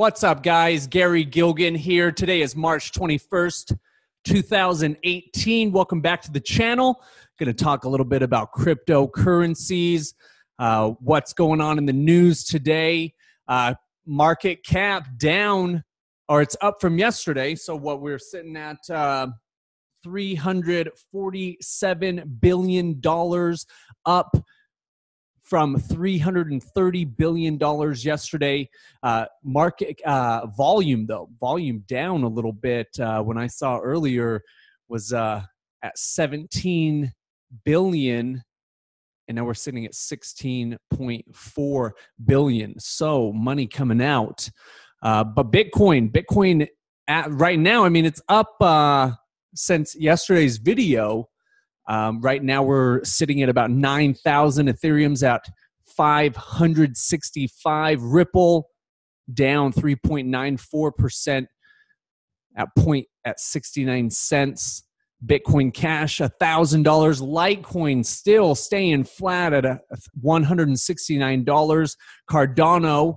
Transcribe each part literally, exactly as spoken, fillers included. What's up, guys? Gary Gilgen here. Today is March twenty-first, two thousand eighteen. Welcome back to the channel. Going to talk a little bit about cryptocurrencies, uh, what's going on in the news today. Uh, market cap down, or it's up from yesterday. So what we're sitting at uh, three hundred forty-seven billion dollars, up from three hundred thirty billion dollars yesterday. Uh, market uh, volume, though, volume down a little bit. Uh, when I saw earlier was uh, at seventeen billion, and now we're sitting at sixteen point four billion. So money coming out. Uh, but Bitcoin, Bitcoin at right now, I mean, it's up uh, since yesterday's video. Um, right now, we're sitting at about nine thousand. Ethereum's at five hundred sixty-five. Ripple down three point nine four percent at point at sixty-nine cents. Bitcoin Cash, one thousand dollars. Litecoin still staying flat at a one hundred sixty-nine dollars. Cardano,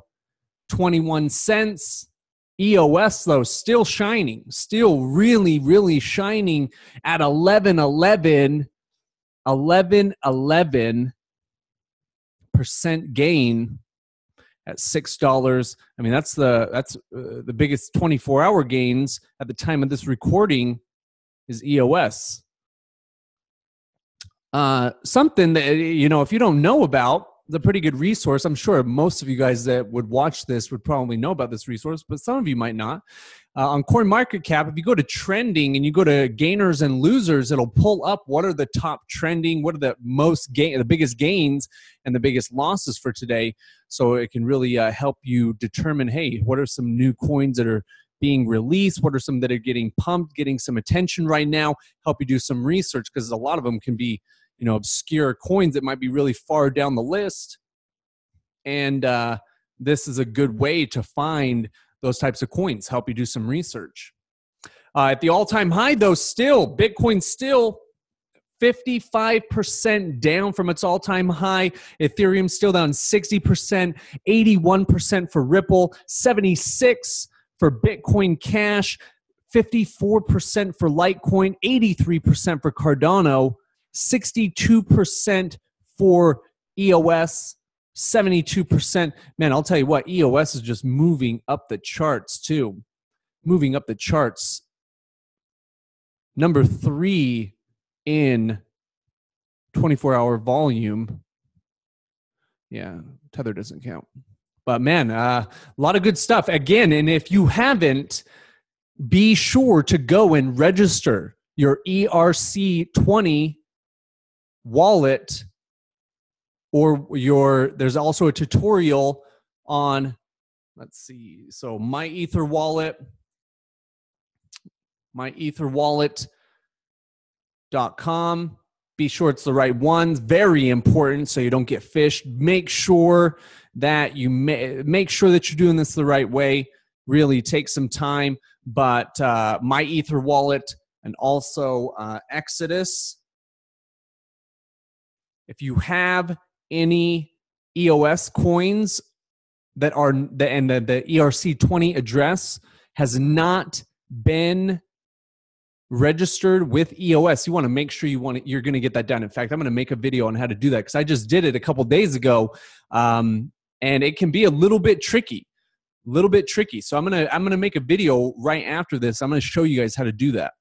twenty-one cents. E O S, though, still shining, still really, really shining at eleven, eleven, eleven, eleven percent gain at six dollars. I mean, that's the that's uh, the biggest twenty-four hour gains at the time of this recording is E O S. Uh, something that, you know, if you don't know about, it's a pretty good resource. I'm sure most of you guys that would watch this would probably know about this resource, but some of you might not. Uh, on Coin Market Cap, if you go to trending and you go to gainers and losers, it'll pull up what are the top trending, what are the most gain, the biggest gains and the biggest losses for today. So it can really uh, help you determine, hey, what are some new coins that are being released? What are some that are getting pumped, getting some attention right now? Help you do some research, because a lot of them can be, you know, obscure coins that might be really far down the list. And uh, this is a good way to find those types of coins, help you do some research. Uh, at the all-time high, though, still, Bitcoin still fifty-five percent down from its all-time high. Ethereum still down sixty percent, eighty-one percent for Ripple, seventy-six percent for Bitcoin Cash, fifty-four percent for Litecoin, eighty-three percent for Cardano, sixty-two percent for E O S, seventy-two percent. Man, I'll tell you what, E O S is just moving up the charts too. Moving up the charts. Number three in twenty-four hour volume. Yeah, Tether doesn't count. But man, uh, a lot of good stuff. Again, and if you haven't, be sure to go and register your E R C twenty wallet, or your there's also a tutorial on, let's see, so MyEtherWallet, my ether wallet dot com. Be sure it's the right ones. Very important, so you don't get fished. Make sure that you ma make sure that you're doing this the right way. Really take some time, but uh, MyEtherWallet and also uh, Exodus. If you have any E O S coins that are, the, and the, the E R C twenty address has not been registered with E O S, you want to make sure you want to, you're going to get that done. In fact, I'm going to make a video on how to do that, because I just did it a couple days ago, um, and it can be a little bit tricky, a little bit tricky. So I'm going to, I'm going to make a video right after this. I'm going to show you guys how to do that.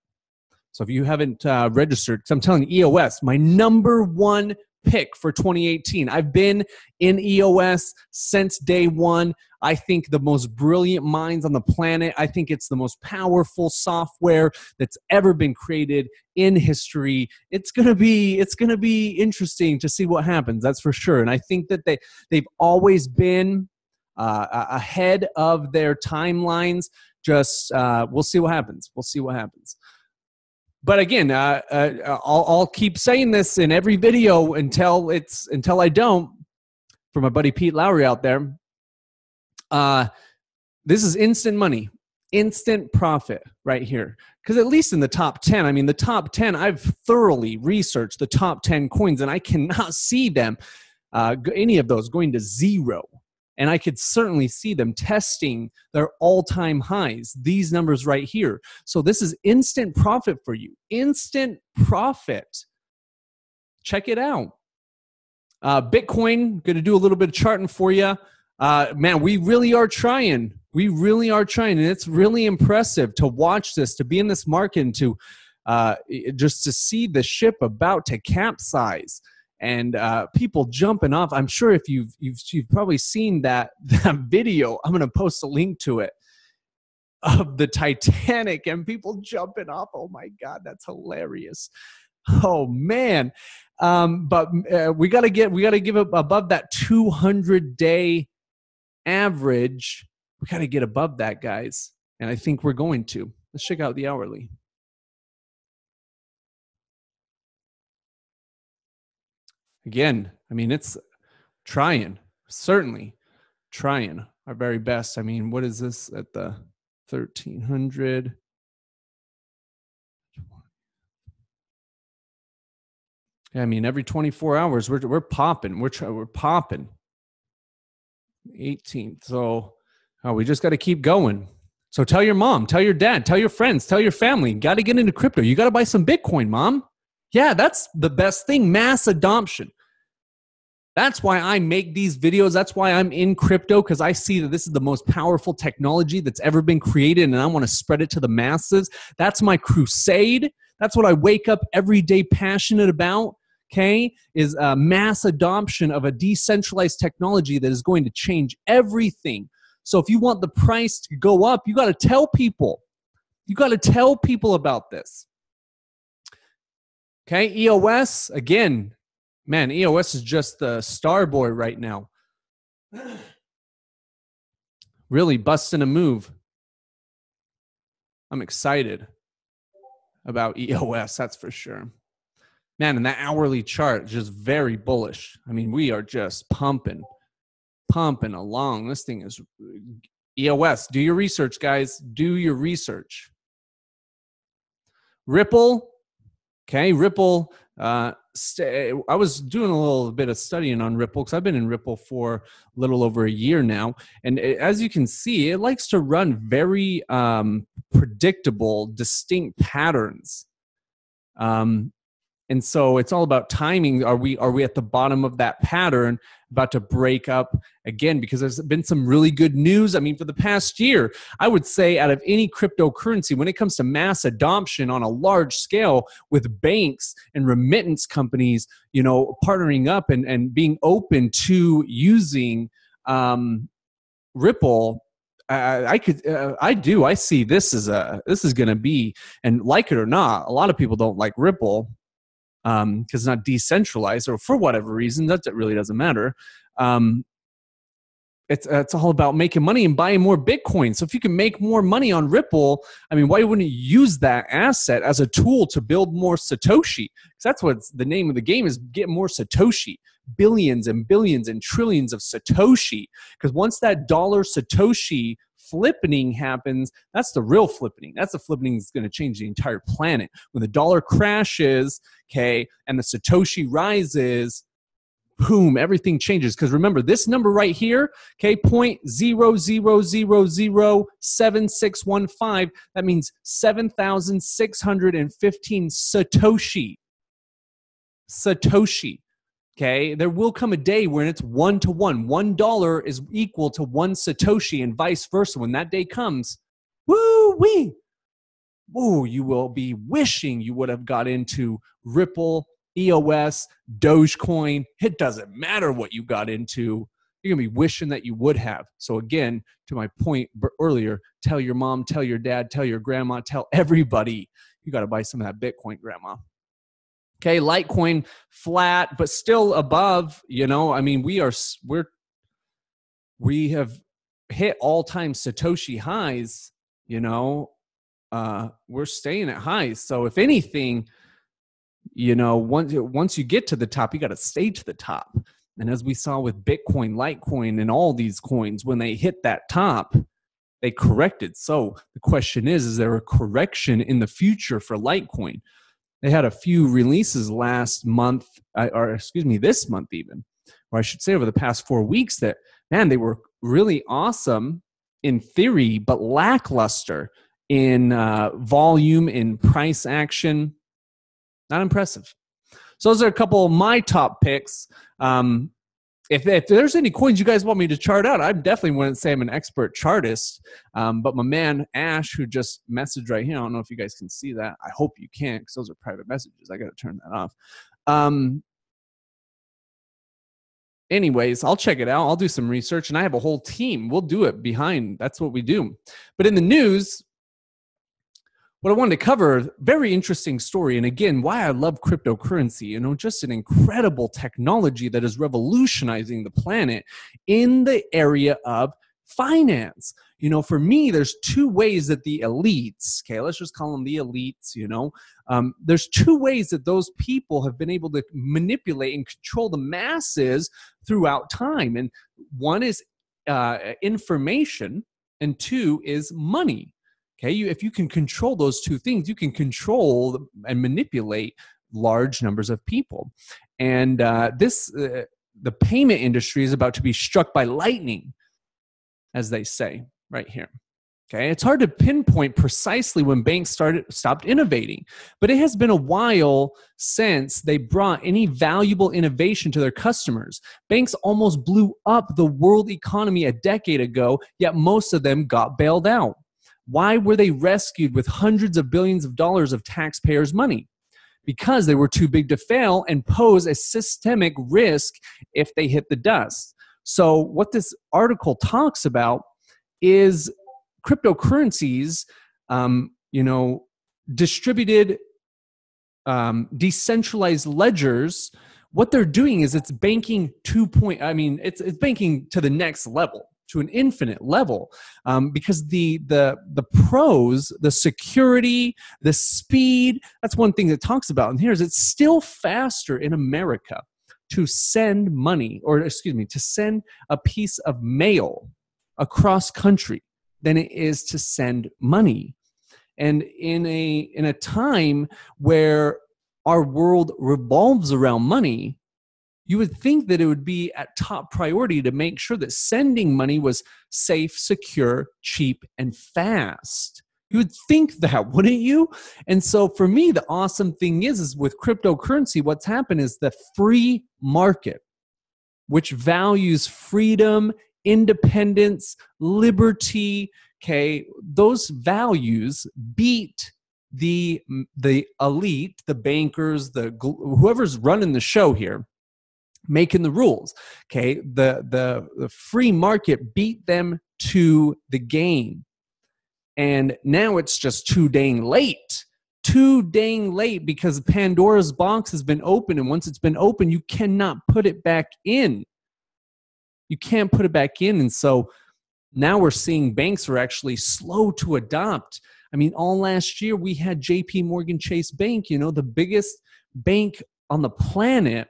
So if you haven't uh, registered, because I'm telling you, E O S, my number one pick for twenty eighteen. I've been in E O S since day one. I think the most brilliant minds on the planet. I think it's the most powerful software that's ever been created in history. It's gonna be it's gonna be interesting to see what happens. That's for sure. And I think that they they've always been uh, ahead of their timelines. Just uh, we'll see what happens. We'll see what happens. But again, uh, uh, I'll, I'll keep saying this in every video until it's until I don't. For my buddy Pete Lowry out there, uh, this is instant money, instant profit right here. Because at least in the top ten, I mean, the top ten, I've thoroughly researched the top ten coins, and I cannot see them, uh, any of those going to zero. And I could certainly see them testing their all-time highs, these numbers right here. So this is instant profit for you. Instant profit. Check it out. Uh, Bitcoin, going to do a little bit of charting for you. Uh, man, we really are trying. We really are trying. And it's really impressive to watch this, to be in this market, and to uh, just to see the ship about to capsize. And uh, people jumping off. I'm sure if you've, you've, you've probably seen that, that video, I'm going to post a link to it, of the Titanic and people jumping off. Oh my God, that's hilarious. Oh man. Um, but uh, we got to get, we got to give up above that two hundred day average. We got to get above that, guys. And I think we're going to. Let's check out the hourly. Again, I mean, it's trying, certainly trying our very best. I mean, what is this at the thirteen hundred? Yeah, I mean, every twenty-four hours, we're we're popping, we're we're popping. eighteenth, so oh, we just got to keep going. So tell your mom, tell your dad, tell your friends, tell your family. Got to get into crypto. You got to buy some Bitcoin, mom. Yeah, that's the best thing, mass adoption. That's why I make these videos. That's why I'm in crypto, because I see that this is the most powerful technology that's ever been created, and I want to spread it to the masses. That's my crusade. That's what I wake up every day passionate about, okay, is a mass adoption of a decentralized technology that is going to change everything. So if you want the price to go up, you got to tell people. You got to tell people about this. Okay, E O S, again, man, E O S is just the star boy right now. Really busting a move. I'm excited about E O S, that's for sure. Man, and that hourly chart is just very bullish. I mean, we are just pumping, pumping along. This thing is E O S. Do your research, guys. Do your research. Ripple. Okay, Ripple, uh, stay, I was doing a little bit of studying on Ripple because I've been in Ripple for a little over a year now. And it, as you can see, it likes to run very um, predictable, distinct patterns. Um, and so it's all about timing. Are we, are we at the bottom of that pattern, about to break up again? Because there's been some really good news. I mean, for the past year, I would say out of any cryptocurrency, when it comes to mass adoption on a large scale with banks and remittance companies, you know, partnering up and, and being open to using um, Ripple, I, I could, uh, I do, I see this is a, this is going to be, and like it or not, a lot of people don't like Ripple, because um, it's not decentralized, or for whatever reason, that really doesn't matter. Um, it's, it's all about making money and buying more Bitcoin. So if you can make more money on Ripple, I mean, why wouldn't you use that asset as a tool to build more Satoshi? Because that's what the name of the game is, get more Satoshi. Billions and billions and trillions of Satoshi. Because once that dollar Satoshi flippening happens, that's the real flippening. That's the flippening that's going to change the entire planet. When the dollar crashes, okay, and the Satoshi rises, boom, everything changes. Because remember, this number right here, okay, zero point zero zero zero zero seven six one five, that means seven thousand six hundred fifteen Satoshi. Satoshi. Okay, there will come a day when it's one to one. One dollar is equal to one Satoshi and vice versa. When that day comes, woo-wee, woo, you will be wishing you would have got into Ripple, E O S, Dogecoin. It doesn't matter what you got into. You're going to be wishing that you would have. So again, to my point earlier, tell your mom, tell your dad, tell your grandma, tell everybody. You got to buy some of that Bitcoin, grandma. Okay, Litecoin flat, but still above, you know, I mean, we are, we're, we have hit all-time Satoshi highs, you know, uh, we're staying at highs. So if anything, you know, once, once you get to the top, you got to stay to the top. And as we saw with Bitcoin, Litecoin, and all these coins, when they hit that top, they corrected. So the question is, is there a correction in the future for Litecoin? They had a few releases last month, or excuse me, this month even, or I should say over the past four weeks that, man, they were really awesome in theory, but lackluster in uh, volume, in price action. Not impressive. So those are a couple of my top picks. Um, if, if there's any coins you guys want me to chart out, I definitely wouldn't say I'm an expert chartist. Um, but my man, Ash, who just messaged right here, I don't know if you guys can see that. I hope you can, because those are private messages. I got to turn that off. Um, Anyways, I'll check it out. I'll do some research, and I have a whole team. We'll do it behind. That's what we do. But in the news, what I wanted to cover, very interesting story. And again, why I love cryptocurrency, you know, just an incredible technology that is revolutionizing the planet in the area of finance. You know, for me, there's two ways that the elites, okay, let's just call them the elites, you know, um, there's two ways that those people have been able to manipulate and control the masses throughout time. And one is uh, information, and two is money. Okay, you, if you can control those two things, you can control and manipulate large numbers of people. And uh, this, uh, the payment industry is about to be struck by lightning, as they say right here. Okay, it's hard to pinpoint precisely when banks started stopped innovating, but it has been a while since they brought any valuable innovation to their customers. Banks almost blew up the world economy a decade ago, yet most of them got bailed out. Why were they rescued with hundreds of billions of dollars of taxpayers' money? Because they were too big to fail and pose a systemic risk if they hit the dust. So what this article talks about is cryptocurrencies, um, you know, distributed, um, decentralized ledgers. What they're doing is it's banking two point, I mean, it's, it's banking to the next level, to an infinite level, um, because the, the, the pros, the security, the speed, that's one thing that talks about in here, is it's still faster in America to send money, or excuse me, to send a piece of mail across country than it is to send money. And in a, in a time where our world revolves around money, you would think that it would be at top priority to make sure that sending money was safe, secure, cheap, and fast. You would think that, wouldn't you? And so for me, the awesome thing is, is with cryptocurrency, what's happened is the free market, which values freedom, independence, liberty, okay, those values beat the, the elite, the bankers, the whoever's running the show here, making the rules, okay? The, the, the free market beat them to the game. And now it's just too dang late, too dang late, because Pandora's box has been open. And once it's been open, you cannot put it back in. You can't put it back in. And so now we're seeing banks are actually slow to adopt. I mean, all last year we had J P Morgan Chase Bank, you know, the biggest bank on the planet,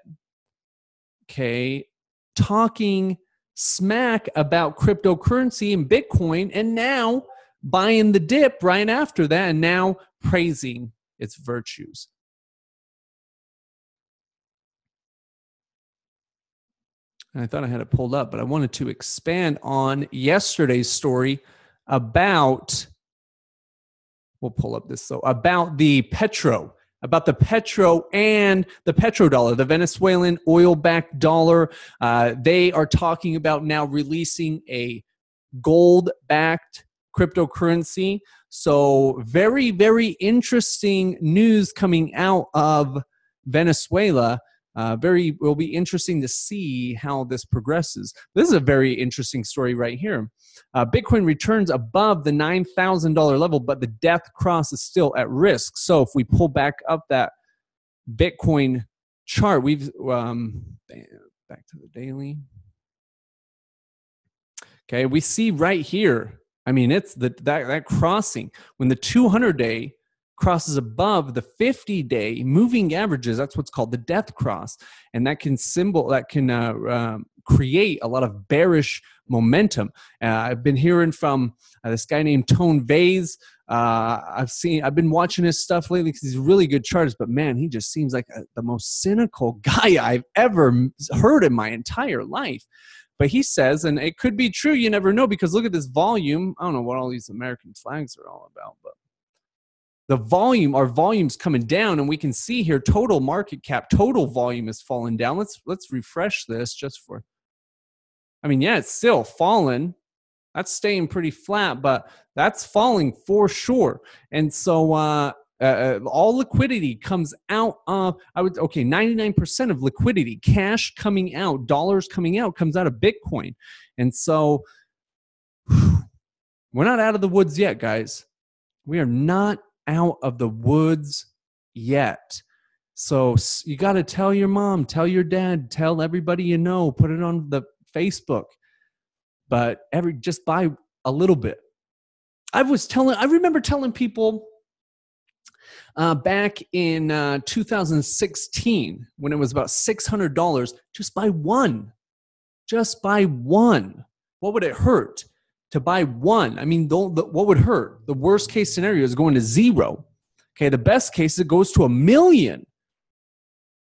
okay, talking smack about cryptocurrency and Bitcoin, and now buying the dip right after that, and now praising its virtues. And I thought I had it pulled up, but I wanted to expand on yesterday's story about, we'll pull up this, so about the Petro, about the Petro and the petrodollar, the Venezuelan oil-backed dollar. Uh, they are talking about now releasing a gold-backed cryptocurrency. So very, very interesting news coming out of Venezuela. Uh, very will be interesting to see how this progresses. This is a very interesting story right here. Uh, Bitcoin returns above the nine thousand dollar level, but the death cross is still at risk. So if we pull back up that Bitcoin chart, we've um, back to the daily. Okay, we see right here, I mean, it's the, that, that crossing. When the two hundred day crosses above the fifty day moving averages, that's what's called the death cross. And that can symbol, that can uh, um, create a lot of bearish momentum. Uh, I've been hearing from uh, this guy named Tone Vays. Uh, I've seen, I've been watching his stuff lately because he's a really good chartist, but man, he just seems like a, the most cynical guy I've ever heard in my entire life. But he says, and it could be true, you never know, because look at this volume. I don't know what all these American flags are all about, but the volume, our volume's coming down, and we can see here total market cap, total volume is falling down. Let's, let's refresh this just for, I mean, yeah, it's still falling. That's staying pretty flat, but that's falling for sure. And so uh, uh, all liquidity comes out of, I would, okay, ninety-nine percent of liquidity, cash coming out, dollars coming out, comes out of Bitcoin. And so we're not out of the woods yet, guys. We are not out of the woods yet. So you got to tell your mom, tell your dad, tell everybody you know, put it on the Facebook. But every just buy a little bit. I was telling, I remember telling people uh, back in uh, two thousand sixteen when it was about six hundred dollars, just buy one, just buy one. What would it hurt to buy one? I mean, the, the, what would hurt? The worst case scenario is going to zero. Okay, the best case, it goes to a million.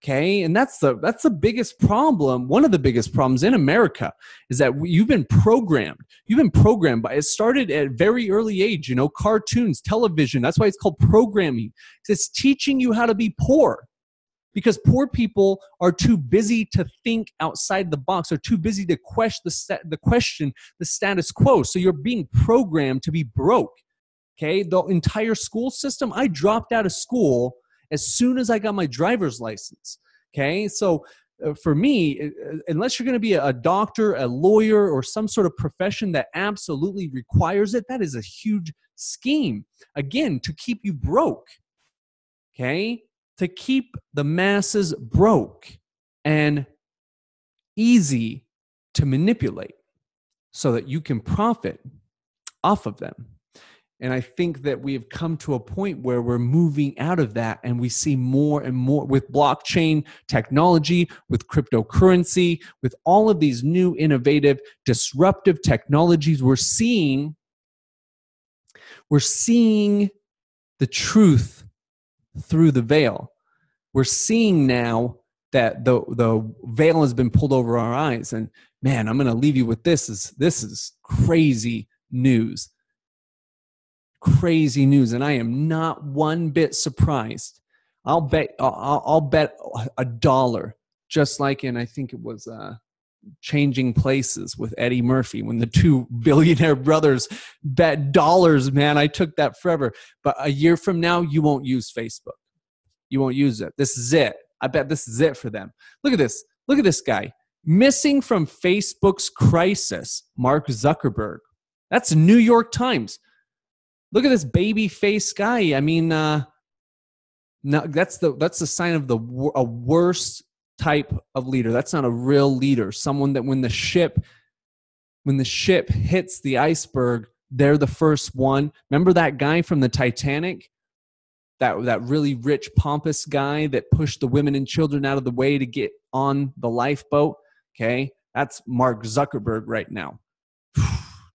Okay, and that's the that's the biggest problem. One of the biggest problems in America is that you've been programmed. You've been programmed by, it started at very early age, you know, cartoons, television. That's why it's called programming. It's teaching you how to be poor, because poor people are too busy to think outside the box, are too busy to question the, the question, the status quo. So you're being programmed to be broke. Okay, the entire school system. I dropped out of school as soon as I got my driver's license, okay? So uh, for me, unless you're going to be a doctor, a lawyer, or some sort of profession that absolutely requires it, that is a huge scheme, again, to keep you broke, okay? To keep the masses broke and easy to manipulate so that you can profit off of them. And I think that we have come to a point where we're moving out of that, and we see more and more with blockchain technology, with cryptocurrency, with all of these new innovative disruptive technologies. We're seeing, we're seeing the truth through the veil. We're seeing now that the, the veil has been pulled over our eyes. And man, I'm going to leave you with this. This is, this is crazy news. Crazy news, and I am not one bit surprised. I'll bet, I'll, I'll bet a dollar, just like in, I think it was uh, Changing Places with Eddie Murphy, when the two billionaire brothers bet dollars, man, I took that forever. But a year from now, you won't use Facebook. You won't use it. This is it. I bet this is it for them. Look at this. Look at this guy. Missing from Facebook's crisis, Mark Zuckerberg. That's New York Times. Look at this baby face guy. I mean, uh, no, that's the that's the sign of the a worst type of leader. That's not a real leader. Someone that when the ship when the ship hits the iceberg, they're the first one. Remember that guy from the Titanic? That that really rich, pompous guy that pushed the women and children out of the way to get on the lifeboat. Okay, that's Mark Zuckerberg right now.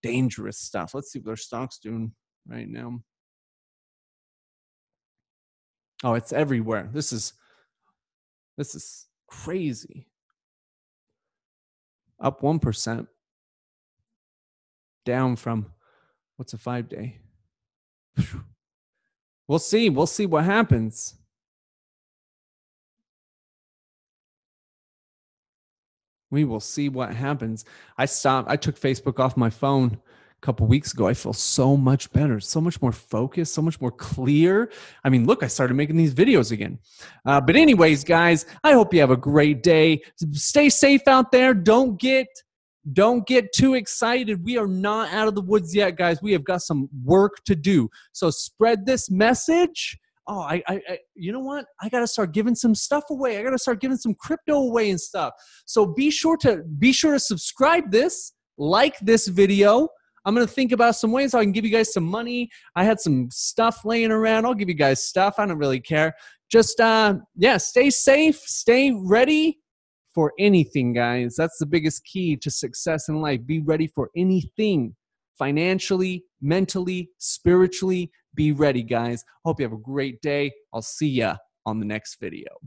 Dangerous stuff. Let's see what their stock's doing right now. Oh, it's everywhere. This is this is crazy. Up one percent. Down from what's a five day? We'll see. We'll see what happens. We will see what happens. I stopped. I took Facebook off my phone a couple weeks ago. I feel so much better, so much more focused, so much more clear. I mean, look, I started making these videos again. Uh, but anyways, guys, I hope you have a great day. Stay safe out there. Don't get, don't get too excited. We are not out of the woods yet, guys. We have got some work to do. So spread this message. Oh, I, I, I you know what? I got to start giving some stuff away. I got to start giving some crypto away and stuff. So be sure to, be sure to subscribe this, like this video. I'm going to think about some ways how I can give you guys some money. I had some stuff laying around. I'll give you guys stuff. I don't really care. Just, uh, yeah, stay safe. Stay ready for anything, guys. That's the biggest key to success in life. Be ready for anything financially, mentally, spiritually. Be ready, guys. Hope you have a great day. I'll see ya on the next video.